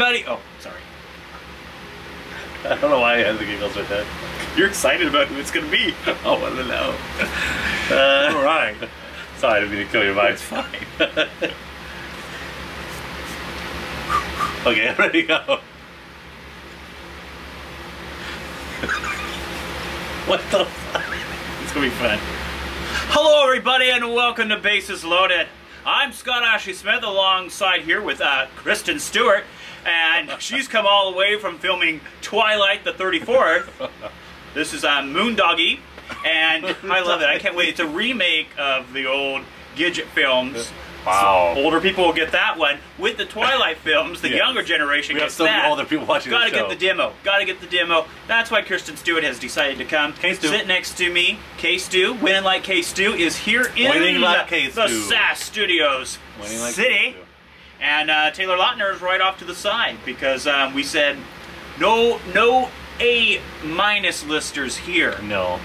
everybody. Oh, sorry. I don't know why I had the giggles with that. You're excited about who it's going to be. Oh, I don't know. All right. Sorry, I didn't mean to kill your vibe. It's fine. Okay, I'm ready to go. What the fuck? It's going to be fun. Hello, everybody, and welcome to Bases Loaded. I'm Scott Ashley Smith, alongside here with Kristen Stewart, and she's come all the way from filming Twilight the 34th. This is Moondoggy, and I love it. I can't wait. It's a remake of the old Gidget films. Wow. So older people will get that one. With the Twilight films, the younger generation gets that. We have so many older people watching the show. Gotta get the demo. Gotta get the demo. That's why Kristen Stewart has decided to come. K-Stew. Sit next to me. K-Stew, Winning Like K-Stew, is here in the SAS Studios City. And Taylor Lautner is right off to the side because we said no A- listers here. No.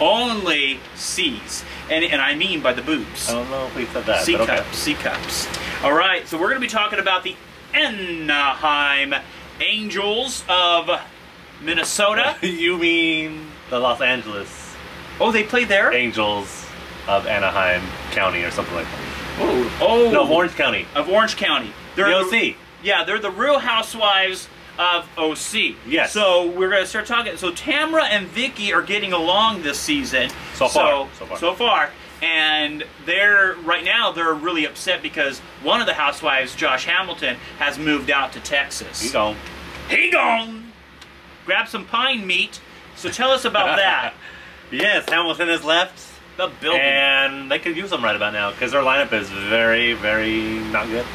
Only C's, and I mean by the boobs. I don't know if we said that. C cups, okay. C cups. All right, so we're going to be talking about the Anaheim Angels of Minnesota. You mean the Los Angeles? Oh, they play there. Angels of Anaheim County or something like that. Oh, oh. No, Orange County. Of Orange County. They're the OC. Yeah, they're the Real Housewives of OC. Yes. So we're going to start talking. So Tamra and Vicky are getting along this season. So far. And they're, right now, they're really upset because one of the housewives, Josh Hamilton, has moved out to Texas. He gone. He gone! Grab some pine meat. So tell us about that. Yes, Hamilton has left the building. And they could use them right about now because their lineup is very, very not good.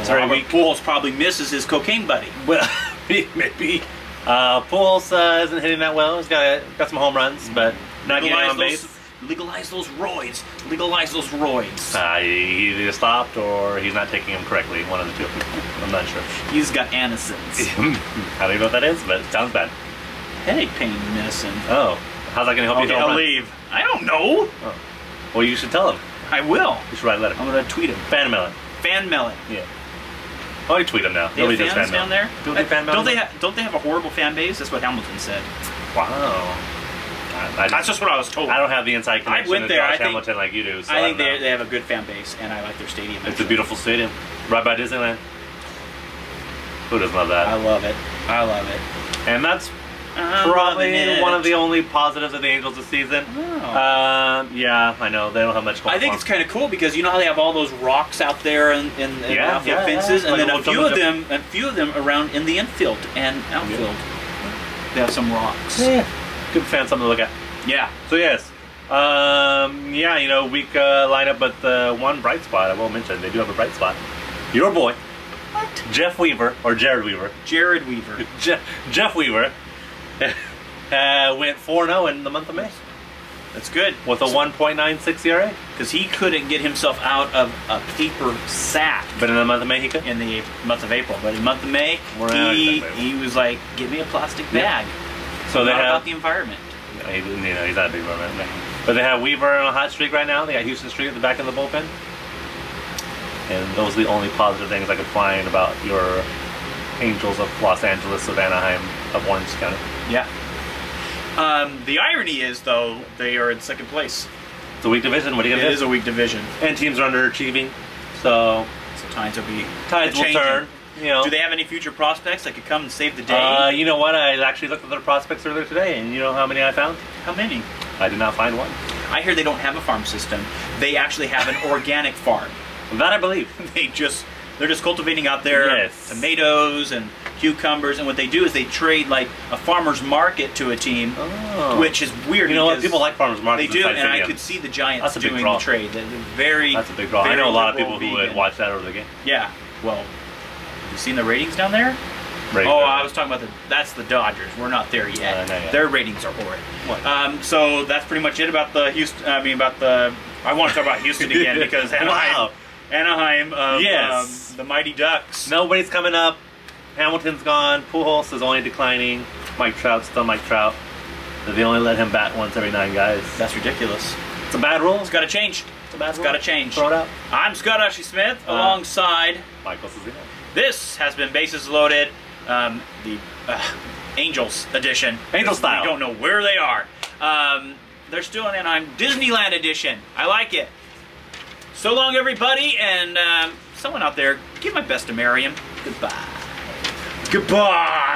Pujols probably misses his cocaine buddy. Well, maybe. Pujols isn't hitting that well. He's got some home runs, but not getting on base. Legalize those roids. Legalize those roids. He either stopped or he's not taking them correctly. One of the two. I'm not sure. He's got antisins. I don't know what that is, but it sounds bad. Headache pain medicine. Oh. How's that going to help you get home leave? I don't know. Oh. Well, you should tell him. I will. You should write a letter. I'm going to tweet him. Fan mail it. Fan mail it. Yeah. Oh, you tweet them now. Nobody does fan mail. There? Don't they fan mail? Don't they have a horrible fan base? That's what Hamilton said. Wow. That's just what I was told. I don't have the inside connection to Josh Hamilton like you do. So I think they have a good fan base, and I like their stadium. It's a beautiful stadium. Right by Disneyland. Who doesn't love that? I love it. I love it. And that's probably one of the only positives of the Angels this season. Oh. Yeah, I know. They don't have much going on. I think it's kind of cool because you know how they have all those rocks out there and fences, and like then a few of them around in the infield and outfield. Yeah. They have some rocks. Yeah. Good fan, something to look at. Yeah. So, yes. Yeah, you know, weak lineup, but the one bright spot, I will mention, they do have a bright spot. Your boy. What? Jeff Weaver, or Jered Weaver. Jered Weaver. Jeff Weaver. Went 4-0 in the month of May. That's good. With a 1.96 ERA. Because he couldn't get himself out of a paper sack. But in the month of May he could? In the month of April. But in the month of May, he was like, give me a plastic bag. Yeah. So they have, about the environment. No, he's not a big environment. No. But they have Weaver on a hot streak right now. They got Houston Street at the back of the bullpen. And those are the only positive things I could find about your Angels of Los Angeles of Anaheim of Orange County. Yeah. The irony is, though, they are in second place. It's a weak division. What are you going to do? It is a weak division. And teams are underachieving. So tides will turn. You know. Do they have any future prospects that could come and save the day? You know what? I actually looked at their prospects earlier today, and you know how many I found? How many? I did not find one. I hear they don't have a farm system. They actually have an organic farm. That I believe. They're just cultivating out there tomatoes and cucumbers, and what they do is they trade like a farmer's market to a team, which is weird. You know what? People like farmer's markets. They do, and I could see the Giants doing the trade. That's a big draw. I know a lot of people who would watch that over the game. Yeah. Well, you seen the ratings down there? Oh, I was talking about that's the Dodgers. We're not there yet. Not yet. Their ratings are horrid. So that's pretty much it about the Houston. I mean, I want to talk about Houston again because Anaheim of the Mighty Ducks. Nobody's coming up. Hamilton's gone. Pujols is only declining. Mike Trout's still Mike Trout. They only let him bat once every 9 guys. That's ridiculous. It's a bad rule. It's got to change. It's a bad rule. It's got to change. Throw it out. I'm Scott Ashley Smith alongside Michael Cezina. This has been Bases Loaded, the Angels edition. Angel style. We don't know where they are. They're still in Anaheim. Disneyland edition. I like it. So long, everybody, and someone out there, give my best to Miriam. Goodbye. Goodbye.